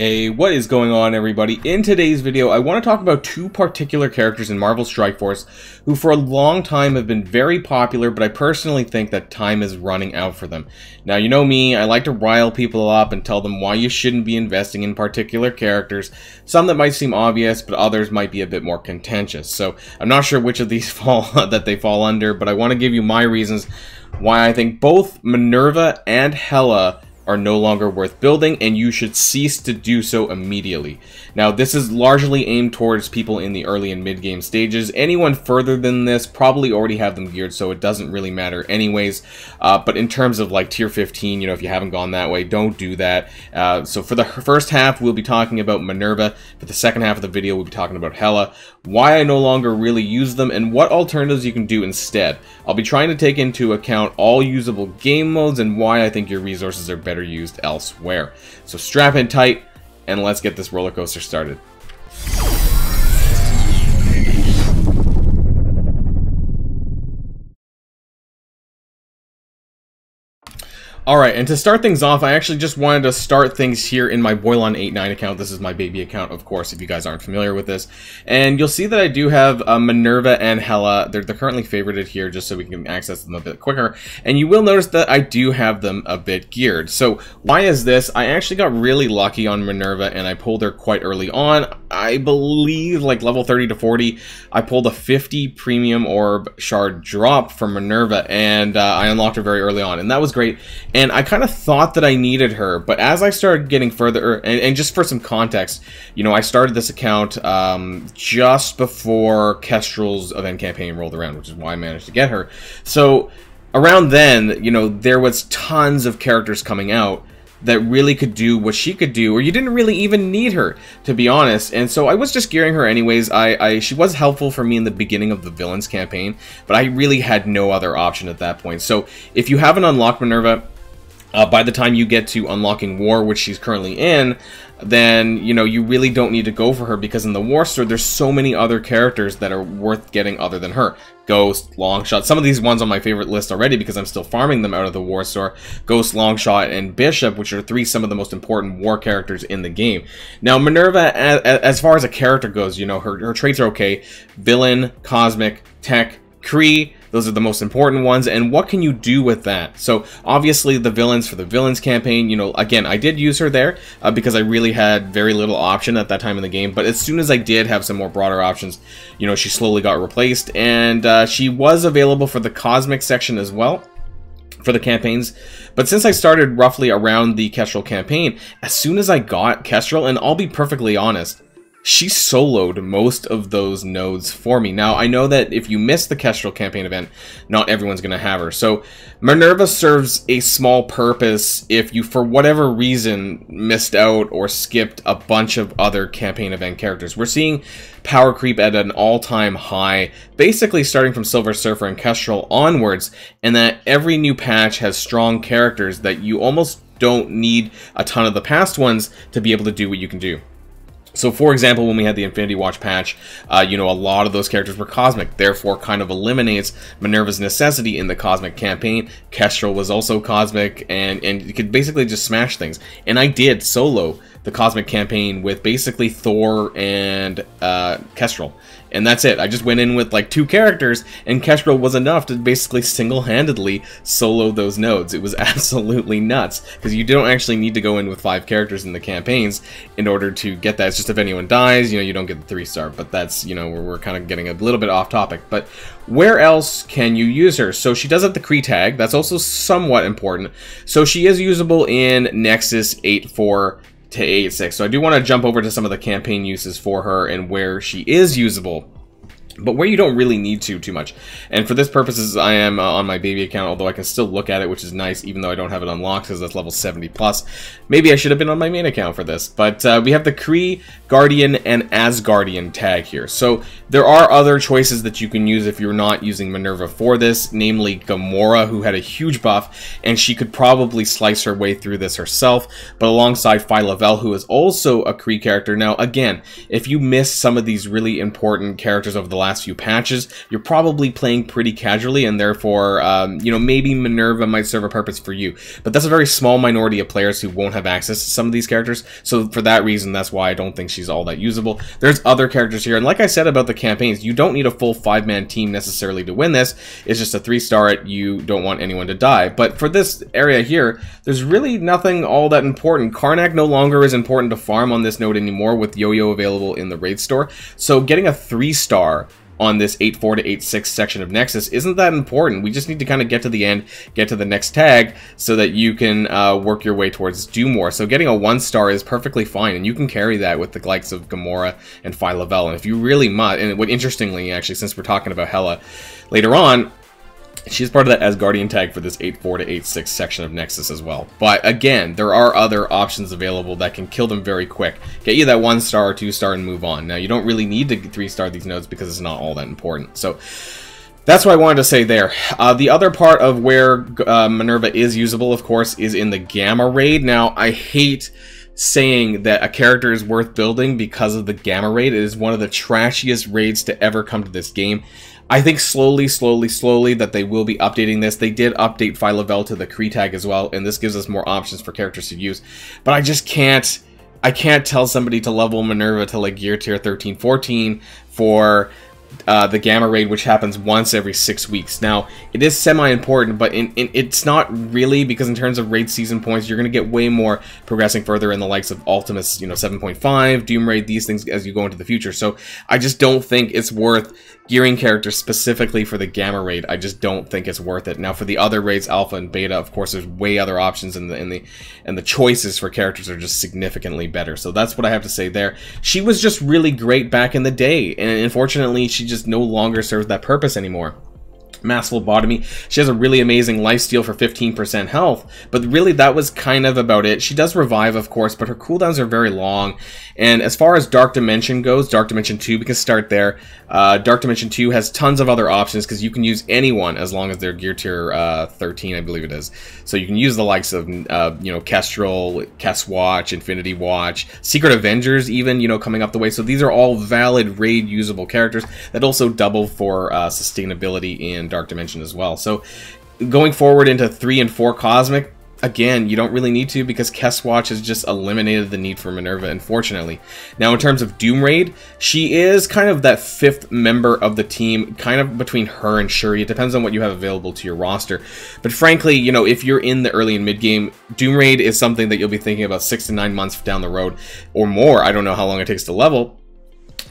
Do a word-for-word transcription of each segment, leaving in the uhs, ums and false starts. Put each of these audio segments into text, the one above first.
Hey, what is going on, everybody? In today's video, I want to talk about two particular characters in Marvel Strike Force who for a long time have been very popular, but I personally think that time is running out for them. Now, you know me, I like to rile people up and tell them why you shouldn't be investing in particular characters, some that might seem obvious, but others might be a bit more contentious. So I'm not sure which of these fall that they fall under, but I want to give you my reasons why I think both Minn-Erva and Hela are no longer worth building, and you should cease to do so immediately. Now, this is largely aimed towards people in the early and mid-game stages. Anyone further than this probably already have them geared, so it doesn't really matter anyways. Uh, but in terms of like tier fifteen, you know, if you haven't gone that way, don't do that. Uh, so for the first half, we'll be talking about Minn-Erva. For the second half of the video, we'll be talking about Hela, why I no longer really use them, and what alternatives you can do instead. I'll be trying to take into account all usable game modes and why I think your resources are better Better used elsewhere. So strap in tight and let's get this roller coaster started. Alright, and to start things off, I actually just wanted to start things here in my Boilon eighty-nine account. This is my baby account, of course, if you guys aren't familiar with this. And you'll see that I do have uh, Minn-Erva and Hela. They're, they're currently favorited here just so we can access them a bit quicker. And you will notice that I do have them a bit geared. So why is this? I actually got really lucky on Minn-Erva and I pulled her quite early on. I believe like level thirty to forty, I pulled a fifty premium orb shard drop from Minn-Erva and uh, I unlocked her very early on. And that was great. And I kind of thought that I needed her, but as I started getting further, and, and just for some context, you know, I started this account um, just before Kestrel's event campaign rolled around, which is why I managed to get her. So around then, you know, there was tons of characters coming out that really could do what she could do, or you didn't really even need her, to be honest. And so I was just gearing her anyways. I, I she was helpful for me in the beginning of the Villains campaign, but I really had no other option at that point. So if you haven't unlocked Minn-Erva, Uh, by the time you get to unlocking War, which she's currently in, then, you know, you really don't need to go for her, because in the War store, there's so many other characters that are worth getting other than her. Ghost, Longshot, some of these ones on my favorite list already because I'm still farming them out of the War store. Ghost, Longshot, and Bishop, which are three some of the most important War characters in the game. Now, Minn-Erva, as, as far as a character goes, you know, her, her traits are okay. Villain, Cosmic, Tech, Kree, those are the most important ones, and what can you do with that? So obviously the villains for the villains campaign, you know, again, I did use her there uh, because I really had very little option at that time in the game, but as soon as I did have some more broader options, you know, she slowly got replaced, and uh, she was available for the Cosmic section as well, for the campaigns. But since I started roughly around the Kestrel campaign, as soon as I got Kestrel, and I'll be perfectly honest, she soloed most of those nodes for me. Now, I know that if you miss the Kestrel campaign event, not everyone's going to have her. So Minn-Erva serves a small purpose if you, for whatever reason, missed out or skipped a bunch of other campaign event characters. We're seeing power creep at an all-time high, basically starting from Silver Surfer and Kestrel onwards, and that every new patch has strong characters that you almost don't need a ton of the past ones to be able to do what you can do. So, for example, when we had the Infinity Watch patch, uh, you know, a lot of those characters were Cosmic, therefore kind of eliminates Minn-Erva's necessity in the Cosmic campaign. Kestrel was also Cosmic, and, and you could basically just smash things. And I did solo the Cosmic campaign with basically Thor and uh, Kestrel. And that's it. I just went in with like two characters, and Kestrel was enough to basically single-handedly solo those nodes. It was absolutely nuts, because you don't actually need to go in with five characters in the campaigns in order to get that. It's just if anyone dies, you know, you don't get the three star, but that's, you know, we're, we're kind of getting a little bit off topic. But where else can you use her? So she does have the Kree tag. That's also somewhat important. So she is usable in Nexus eight four to eight six. So I do want to jump over to some of the campaign uses for her and where she is usable, but where you don't really need to too much. And for this purposes, I am uh, on my baby account, although I can still look at it, which is nice, even though I don't have it unlocked because that's level seventy plus. Maybe I should have been on my main account for this. But uh, we have the Kree, Guardian, and Asgardian tag here. So there are other choices that you can use if you're not using Minn-Erva for this, namely Gamora, who had a huge buff, and she could probably slice her way through this herself, but alongside Phyla-Vel, who is also a Kree character. Now, again, if you miss some of these really important characters over the last last few patches, you're probably playing pretty casually, and therefore, um, you know, maybe Minn-Erva might serve a purpose for you. But that's a very small minority of players who won't have access to some of these characters, so for that reason, that's why I don't think she's all that usable. There's other characters here, and like I said about the campaigns, you don't need a full five-man team necessarily to win this. It's just a three-star it, you don't want anyone to die. But for this area here, there's really nothing all that important. Karnak no longer is important to farm on this node anymore, with yo-yo available in the raid store. So getting a three-star on this eight four to eight six section of Nexus isn't that important. We just need to kind of get to the end, get to the next tag, so that you can uh, work your way towards Doom War. So getting a one-star is perfectly fine, and you can carry that with the likes of Gamora and Phyla-Vel. And if you really must, and what interestingly, actually, since we're talking about Hela later on, she's part of that Asgardian tag for this eight four to eight six section of Nexus as well. But again, there are other options available that can kill them very quick. Get you that one star or two star and move on. Now, you don't really need to three star these nodes because it's not all that important. So that's what I wanted to say there. Uh, the other part of where uh, Minn-Erva is usable, of course, is in the Gamma Raid. Now, I hate saying that a character is worth building because of the Gamma Raid. It is one of the trashiest raids to ever come to this game. I think slowly, slowly, slowly that they will be updating this. They did update Phyla-Vel to the Kree tag as well, and this gives us more options for characters to use. But I just can't, I can't tell somebody to level Minn-Erva to like gear tier thirteen, fourteen for uh, the Gamma Raid, which happens once every six weeks. Now, it is semi-important, but in, in, it's not really, because in terms of raid season points, you're going to get way more progressing further in the likes of Ultimus, you know, seven point five, Doom Raid, these things as you go into the future. So I just don't think it's worth gearing characters specifically for the Gamma Raid. I just don't think it's worth it. Now, for the other raids, Alpha and Beta, of course, there's way other options, and the and the and the choices for characters are just significantly better. So that's what I have to say there. She was just really great back in the day, and unfortunately, she just no longer serves that purpose anymore. Mass Phlebotomy. She has a really amazing lifesteal for fifteen percent health, but really that was kind of about it. She does revive, of course, but her cooldowns are very long. And as far as Dark Dimension goes, Dark Dimension two, we can start there. Uh, Dark Dimension two has tons of other options because you can use anyone as long as they're gear tier uh, thirteen, I believe it is. So you can use the likes of, uh, you know, Kestrel, Kesswatch, Infinity Watch, Secret Avengers even, you know, coming up the way. So these are all valid raid usable characters that also double for uh, sustainability in Dark Dimension as well. So going forward into three and four Cosmic, again, you don't really need to because Kesswatch has just eliminated the need for Minn-Erva, unfortunately. Now, in terms of Doom Raid, she is kind of that fifth member of the team, kind of between her and Shuri. It depends on what you have available to your roster. But frankly, you know, if you're in the early and mid game, Doom Raid is something that you'll be thinking about six to nine months down the road or more. I don't know how long it takes to level.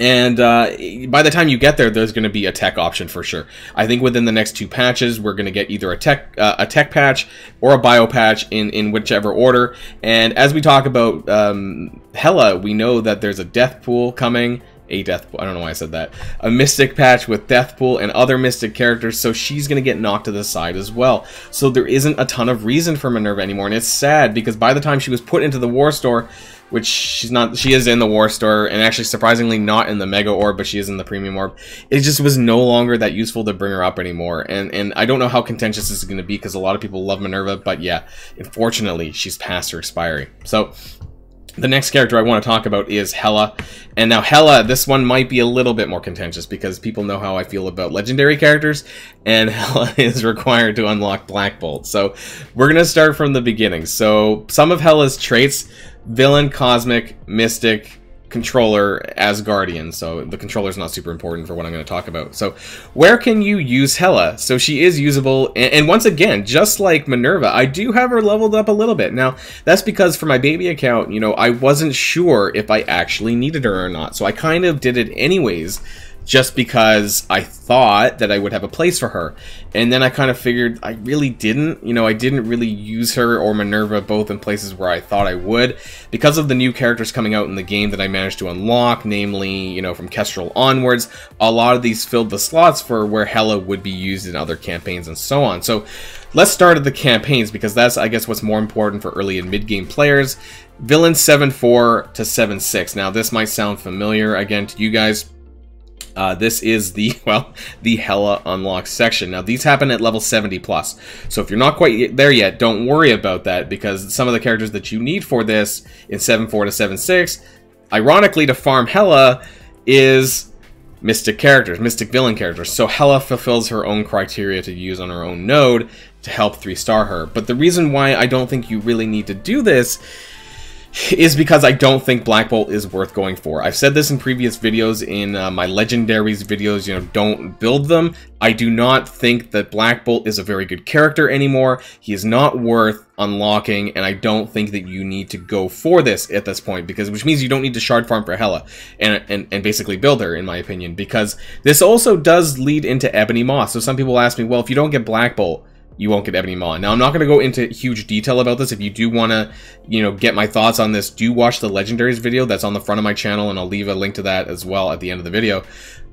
And uh, by the time you get there, there's going to be a tech option for sure. I think within the next two patches, we're going to get either a tech uh, a tech patch or a bio patch in, in whichever order. And as we talk about um, Hela, we know that there's a Deathpool coming. A Deathpool, I don't know why I said that. A Mystic patch with Deathpool and other Mystic characters, so she's going to get knocked to the side as well. So there isn't a ton of reason for Minn-Erva anymore, and it's sad because by the time she was put into the War Store, which she's not, she is in the War Store, and actually surprisingly not in the Mega Orb, but she is in the Premium Orb. It just was no longer that useful to bring her up anymore, and and I don't know how contentious this is going to be because a lot of people love Minn-Erva, but yeah, unfortunately, she's past her expiry. So the next character I want to talk about is Hela. And now Hela, this one might be a little bit more contentious because people know how I feel about legendary characters, and Hela is required to unlock Black Bolt. So we're going to start from the beginning. So some of Hela's traits: Villain, Cosmic, Mystic, Controller, Asgardian. So the Controller is not super important for what I'm going to talk about. So where can you use Hela? So she is usable, and, and once again, just like Minn-Erva, I do have her leveled up a little bit. Now, that's because for my baby account, you know, I wasn't sure if I actually needed her or not, so I kind of did it anyways, just because I thought that I would have a place for her. And then I kind of figured I really didn't. You know, I didn't really use her or Minn-Erva both in places where I thought I would. Because of the new characters coming out in the game that I managed to unlock, namely, you know, from Kestrel onwards, a lot of these filled the slots for where Hela would be used in other campaigns and so on. So let's start at the campaigns, because that's, I guess, what's more important for early and mid-game players. Villain seven four to seven six. Now, this might sound familiar, again, to you guys. Uh, this is the, well, the Hela unlock section. Now, these happen at level seventy plus. So if you're not quite there yet, don't worry about that, because some of the characters that you need for this in seven four to seven six, ironically, to farm Hela is mystic characters, mystic villain characters. So Hela fulfills her own criteria to use on her own node to help three-star her. But the reason why I don't think you really need to do this is because I don't think Black Bolt is worth going for. I've said this in previous videos, in uh, my legendaries videos, you know, don't build them. I do not think that Black Bolt is a very good character anymore. He is not worth unlocking, and I don't think that you need to go for this at this point, because which means you don't need to shard farm for Hela and, and, and basically build her, in my opinion, because this also does lead into Ebony Maw. So some people ask me, well, if you don't get Black Bolt, you won't get Ebony Maw. Now, I'm not going to go into huge detail about this. If you do want to, you know, get my thoughts on this, do watch the Legendaries video that's on the front of my channel, and I'll leave a link to that as well at the end of the video.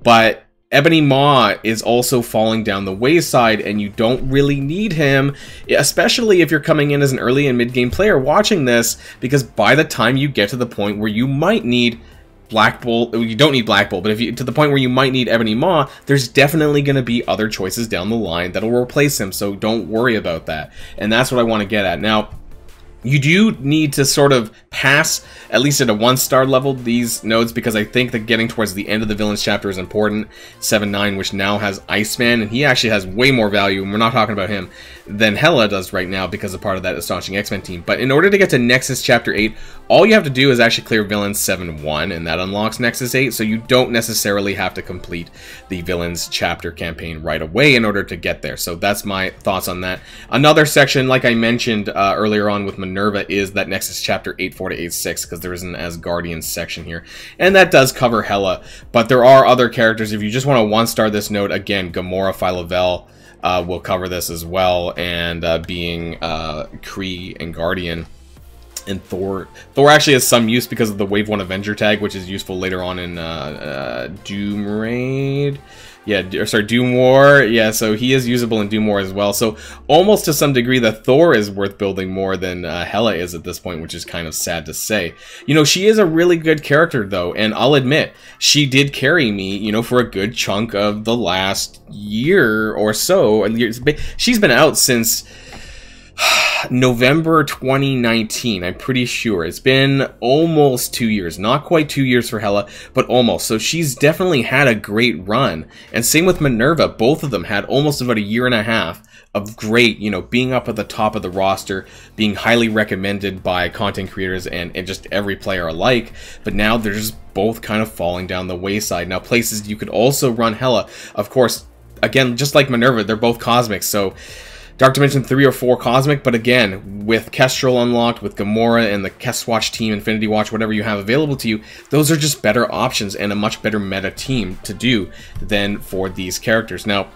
But Ebony Maw is also falling down the wayside, and you don't really need him, especially if you're coming in as an early and mid-game player watching this, because by the time you get to the point where you might need Black Bolt, you don't need Black Bolt, but if you to the point where you might need Ebony Maw, there's definitely going to be other choices down the line that'll replace him, so don't worry about that. And that's what I want to get at. Now, you do need to sort of pass, at least at a one-star level, these nodes, because I think that getting towards the end of the Villain's Chapter is important. seven nine, which now has Iceman, and he actually has way more value, and we're not talking about him, than Hela does right now because of part of that Astonishing X-Men team. But in order to get to Nexus Chapter eight, all you have to do is actually clear Villains seven one, and that unlocks Nexus eight, so you don't necessarily have to complete the Villains Chapter campaign right away in order to get there. So that's my thoughts on that. Another section, like I mentioned uh, earlier on with Minn-Erva, is that Nexus Chapter eight four to eight six, because there is an Asgardian section here, and that does cover Hela, but there are other characters. If you just want to one-star this node, again, Gamora, Phyla-Vel uh, will cover this as well, and uh, being uh, Kree and Guardian. And Thor. Thor actually has some use because of the Wave one Avenger tag, which is useful later on in uh, uh, Doom Raid. Yeah, or sorry, Doom War. Yeah, so he is usable in Doom War as well. So almost to some degree, the Thor is worth building more than uh, Hela is at this point, which is kind of sad to say. You know, she is a really good character though, and I'll admit she did carry me, you know, for a good chunk of the last year or so. She's been out since November twenty nineteen, I'm pretty sure. It's been almost two years. Not quite two years for Hela, but almost. So she's definitely had a great run. And same with Minn-Erva. Both of them had almost about a year and a half of great, you know, being up at the top of the roster, being highly recommended by content creators and, and just every player alike. But now they're just both kind of falling down the wayside. Now, places you could also run Hela, of course, again, just like Minn-Erva, they're both cosmic. So Dark Dimension three or four Cosmic, but again, with Kestrel unlocked, with Gamora and the Kesswatch team, Infinity Watch, whatever you have available to you, those are just better options and a much better meta team to do than for these characters. Now,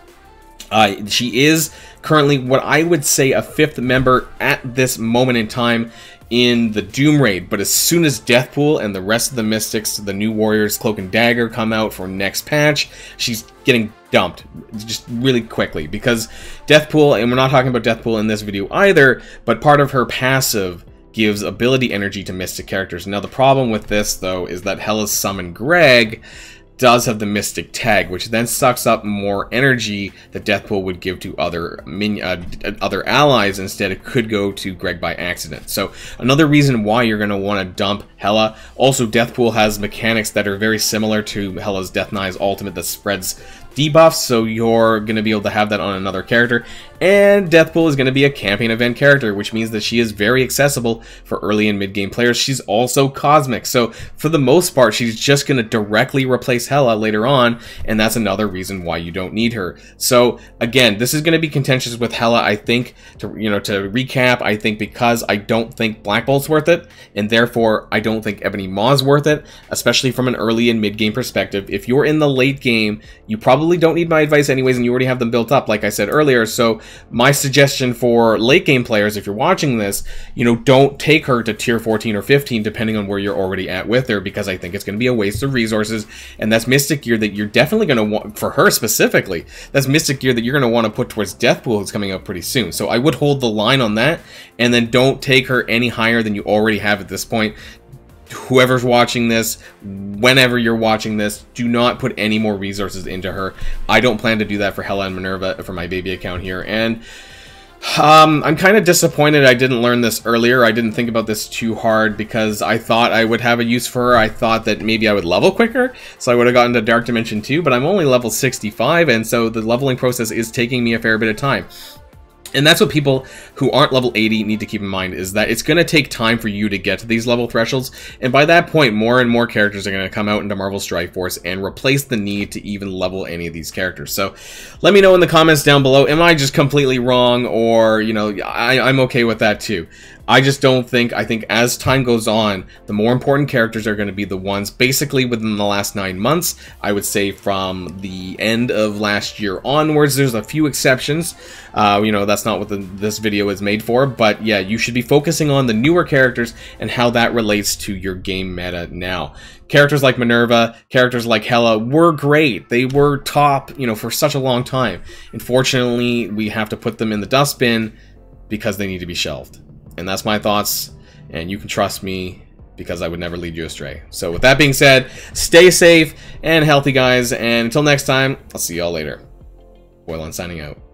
uh, she is currently what I would say a fifth member at this moment in time in the Doom Raid, but as soon as Deathpool and the rest of the Mystics, the new Warriors, Cloak and Dagger come out for next patch, she's getting dumped just really quickly, because Deathpool, and we're not talking about Deathpool in this video either, but part of her passive gives ability energy to Mystic characters. Now the problem with this though is that Hela's Summon Greg does have the Mystic tag, which then sucks up more energy that Deathpool would give to other min uh, other allies. Instead, it could go to Greg by accident. So another reason why you're going to want to dump Hela. Also, Deathpool has mechanics that are very similar to Hela's Death Knight's ultimate that spreads debuffs, so you're going to be able to have that on another character. And Deathpool is going to be a campaign event character, which means that she is very accessible for early and mid-game players. She's also cosmic, so for the most part, she's just going to directly replace Hela later on, and that's another reason why you don't need her. So again, this is going to be contentious with Hela, I think. To, you know, to recap, I think because I don't think Black Bolt's worth it, and therefore I don't think Ebony Maw's worth it, especially from an early and mid-game perspective. If you're in the late game, you probably don't need my advice anyways, and you already have them built up like I said earlier. So my suggestion for late game players, if you're watching this, you know, don't take her to tier fourteen or fifteen depending on where you're already at with her, because I think it's going to be a waste of resources, and that's Mystic gear that you're definitely going to want for her specifically. That's Mystic gear that you're going to want to put towards Deathpool, who's coming up pretty soon. So I would hold the line on that, and then don't take her any higher than you already have at this point. Whoever's watching this, whenever you're watching this, do not put any more resources into her. I don't plan to do that for Hela and Minn-Erva for my baby account here. And Um, I'm kind of disappointed I didn't learn this earlier. I didn't think about this too hard because I thought I would have a use for her. I thought that maybe I would level quicker, so I would have gotten to Dark Dimension two, but I'm only level sixty-five, and so the leveling process is taking me a fair bit of time. And that's what people who aren't level eighty need to keep in mind, is that it's going to take time for you to get to these level thresholds, and by that point more and more characters are going to come out into Marvel Strike Force and replace the need to even level any of these characters. So let me know in the comments down below, am I just completely wrong, or, you know, I, I'm okay with that too. I just don't think, I think as time goes on, the more important characters are going to be the ones basically within the last nine months. I would say from the end of last year onwards, there's a few exceptions. Uh, you know, that's not what the, this video is made for, but yeah, you should be focusing on the newer characters and how that relates to your game meta now. Characters like Minn-Erva, characters like Hela were great. They were top, you know, for such a long time. Unfortunately, we have to put them in the dustbin because they need to be shelved. And that's my thoughts, and you can trust me because I would never lead you astray. So with that being said, stay safe and healthy, guys, and until next time, I'll see y'all later. Boilon signing out.